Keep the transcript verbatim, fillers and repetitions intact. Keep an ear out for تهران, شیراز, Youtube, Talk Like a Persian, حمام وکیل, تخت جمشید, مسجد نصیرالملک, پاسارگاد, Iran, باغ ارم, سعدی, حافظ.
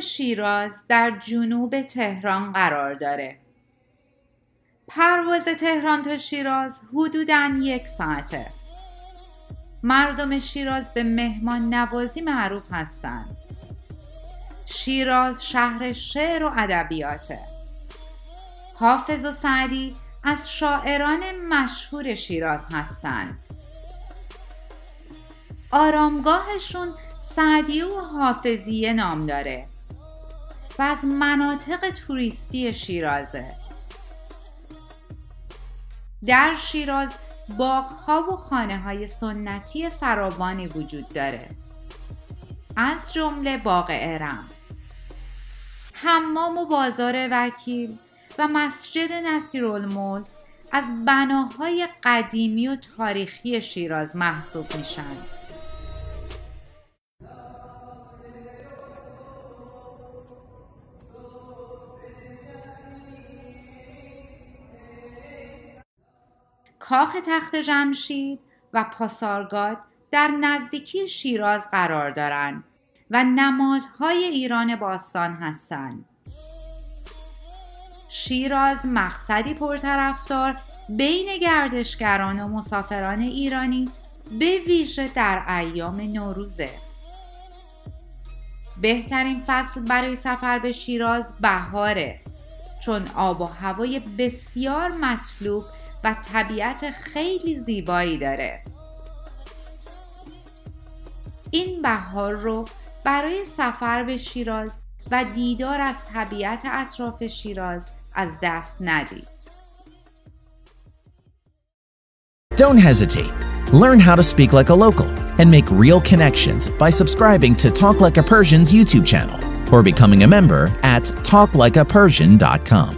شهر شیراز در جنوب تهران قرار داره. پرواز تهران تا شیراز حدوداً یک ساعته. مردم شیراز به مهمان نوازی معروف هستند. شیراز شهر شعر و ادبیاته. حافظ و سعدی از شاعران مشهور شیراز هستند. آرامگاهشون سعدیه و حافظیه نام داره و از مناطق توریستی شیرازه. در شیراز باغ‌ها و خانه‌های سنتی فراوانی وجود داره، از جمله باغ ارم، حمام و بازار وکیل و مسجد نصیرالملک از بناهای قدیمی و تاریخی شیراز محسوب میشن. کاخ تخت جمشید و پاسارگاد در نزدیکی شیراز قرار دارند و نمادهای ایران باستان هستند. شیراز مقصدی پرطرفدار بین گردشگران و مسافران ایرانی به ویژه در ایام نوروزه. بهترین فصل برای سفر به شیراز بهاره، چون آب و هوای بسیار مطلوب و طبیعت خیلی زیبایی داره. این بهار رو برای سفر به شیراز و دیدار از طبیعت اطراف شیراز از دست ندید. Don't hesitate. Learn how to speak like a local and make real connections by subscribing to Talk Like a Persian's YouTube channel or becoming a member at talk like a persian dot com.